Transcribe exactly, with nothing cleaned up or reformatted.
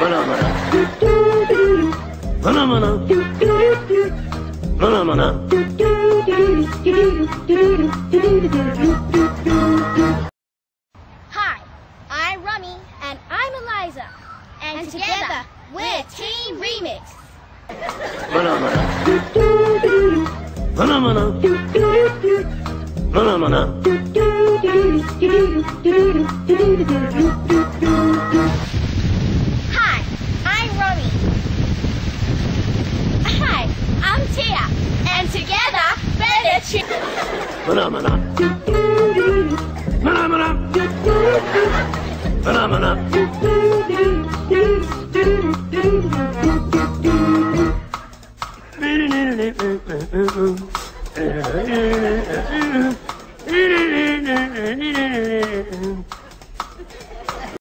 mana mana mana mana mana mana. Hi, I'm Romi and I'm Eliza, and, and together, together we're Team Remix. Mana mana mana mana mana mana. Phenomena, phenomena, phenomena.